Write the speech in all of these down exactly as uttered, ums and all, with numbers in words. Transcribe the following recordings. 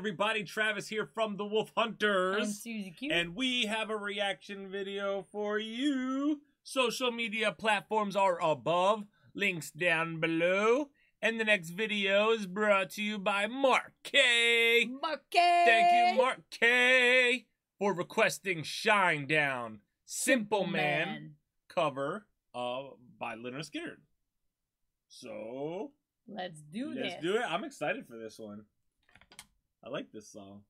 everybody, Travis here from the Wolf Hunters. I'm Suzi Q. And we have a reaction video for you. Social media platforms are above, links down below. And the next video is brought to you by Mark K. Mark K. Thank you, Mark K, for requesting Shinedown, Simple Man, Man. cover of, by Lynyrd Skynyrd. So let's do this. Let's do it. I'm excited for this one. I like this song.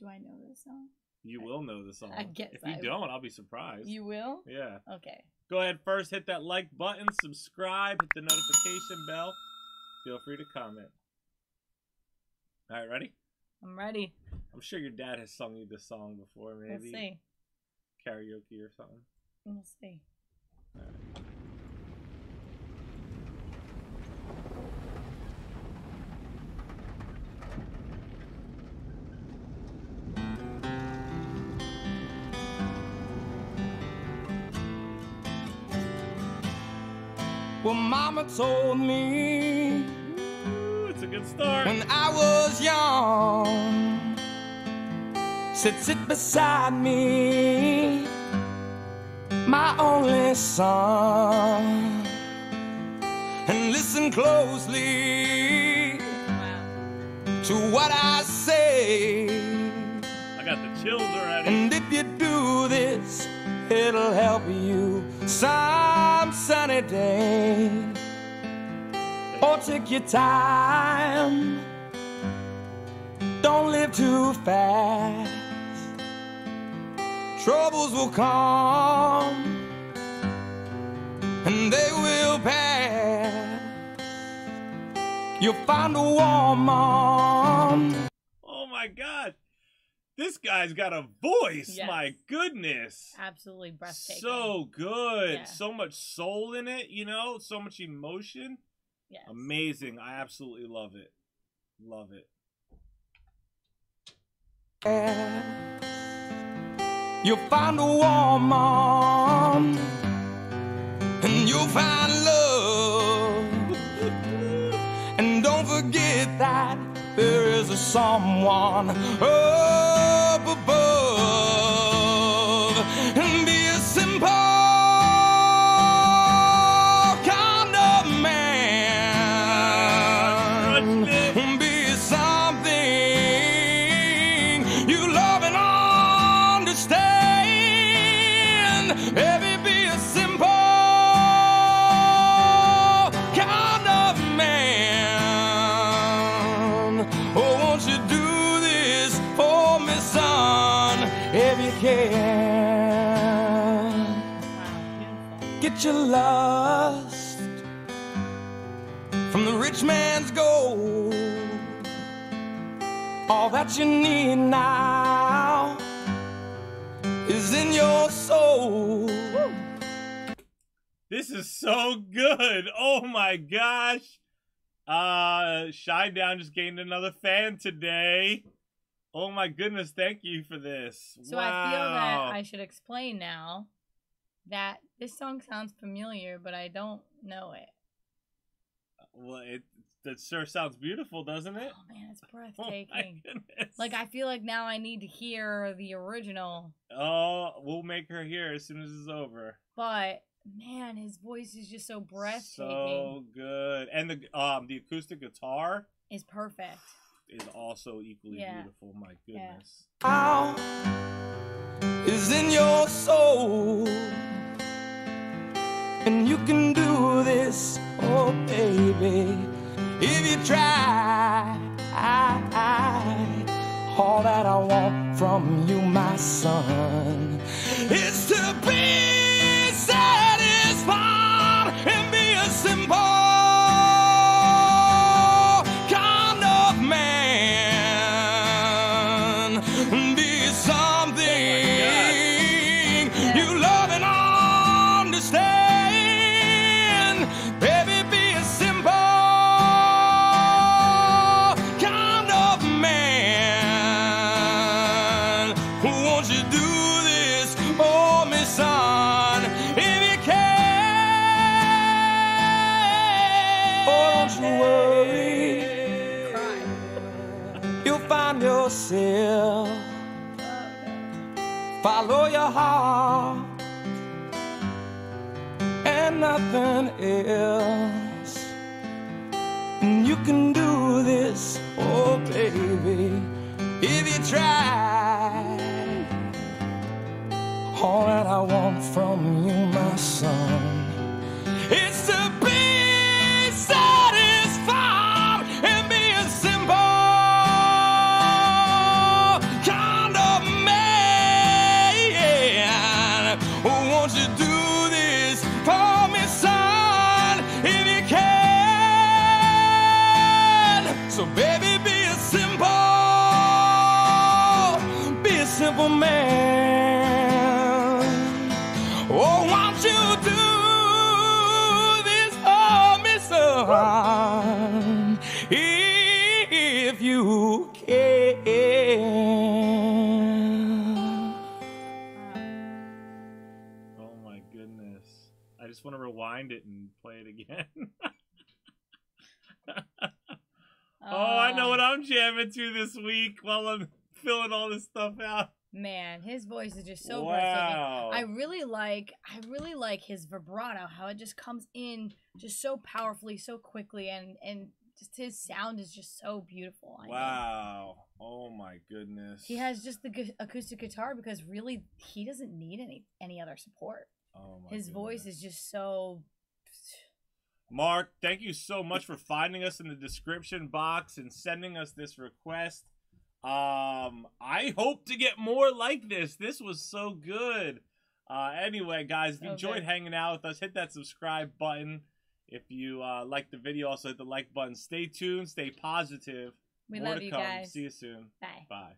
Do I know this song? You I, will know the song. I guess If you I don't, will. I'll be surprised. You will? Yeah. Okay. Go ahead first. Hit that like button. Subscribe. Hit the notification bell. Feel free to comment. All right, ready? I'm ready. I'm sure your dad has sung you this song before, maybe. Let's see. Karaoke or something. Let's see. All right. Well, Mama told me Ooh, it's a good start. When I was young, said sit beside me, my only son, and listen closely wow. to what I say. I got the chills already. And if you do this, it'll help you some sunny day. Oh, take your time, don't live too fast. Troubles will come and they will pass. You'll find a warm arm. Oh my God. This guy's got a voice, yes. My goodness. Absolutely breathtaking. So good. Yeah. So much soul in it, you know? So much emotion. Yes. Amazing. I absolutely love it. Love it. You'll find a warm arm, and you'll find love. And don't forget that there is a someone up above, and be a simple kind of man, and be something you love and understand. Baby, be a simple kind of man. Oh, won't you do this for me, son, if you can. Wow, get your lust from the rich man's gold. All that you need now is in your soul. Woo. This is so good. Oh my gosh. Uh, Shinedown just gained another fan today. Oh my goodness, thank you for this. So wow. I feel that I should explain now that this song sounds familiar, but I don't know it. Well, it, it sure sounds beautiful, doesn't it? Oh man, it's breathtaking. Oh my like, I feel like now I need to hear the original. Oh, we'll make her hear as soon as it's over. But man, his voice is just so breathtaking. So good. And the um the acoustic guitar is perfect. Is also equally yeah. beautiful, my goodness. How yeah. is in your soul. And you can do this, oh baby, if you try. I, I, all that I want from you, my son, is to be satisfied and be a simple kind of man, and be something oh you love and understand. Baby, be a simple kind of man. Won't you do this for me, son? you'll find yourself. Follow your heart and nothing else. And you can do this, oh baby, if you try. All that I want from you, my son, is to be satisfied and be a simple kind of man. Oh, won't you do this for me, son, if you can? So baby, be a simple, be a simple man. Oh, won't you do this for me, son, if you can? Oh my goodness. I just want to rewind it and play it again. uh, oh, I know what I'm jamming to this week while I'm filling all this stuff out. Man, his voice is just so wow. versatile. I really like, I really like his vibrato. How it just comes in, just so powerfully, so quickly, and and just his sound is just so beautiful. I wow! Mean. Oh my goodness! He has just the gu acoustic guitar because really he doesn't need any any other support. Oh my his goodness. voice is just so. Mark, thank you so much for finding us in the description box and sending us this request. Um, I hope to get more like this. This was so good. Uh, anyway, guys, if you okay. enjoyed hanging out with us, hit that subscribe button. If you uh, like the video, also hit the like button. Stay tuned. Stay positive. We more love to you come. guys. See you soon. Bye. Bye.